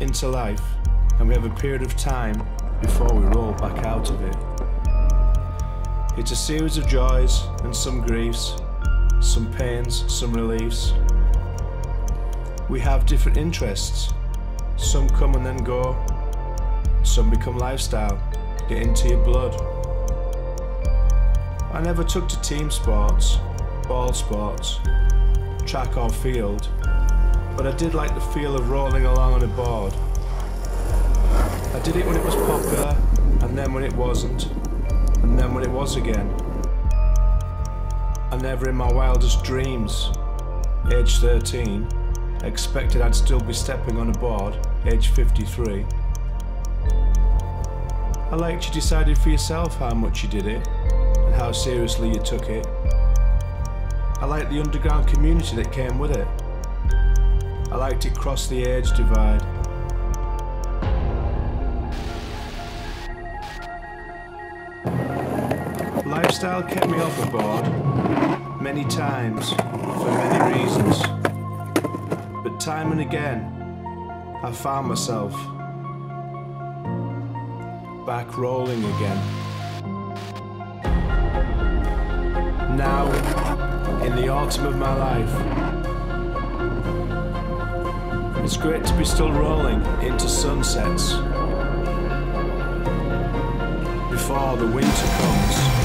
into life, and we have a period of time before we roll back out of it. It's a series of joys and some griefs, some pains, some reliefs. We have different interests. Some come and then go. Some become lifestyle, get into your blood. I never took to team sports, ball sports, track or field, but I did like the feel of rolling along on a board. I did it when it was popular, and then when it wasn't, and then when it was again. I never in my wildest dreams, age 13, expected I'd still be stepping on a board, age 53. I liked you decided for yourself how much you did it, and how seriously you took it. I liked the underground community that came with it. I liked it crossed the age divide. Lifestyle kept me off the board, many times, for many reasons. But time and again, I found myself back rolling again. Now, in the autumn of my life, it's great to be still rolling into sunsets before the winter comes.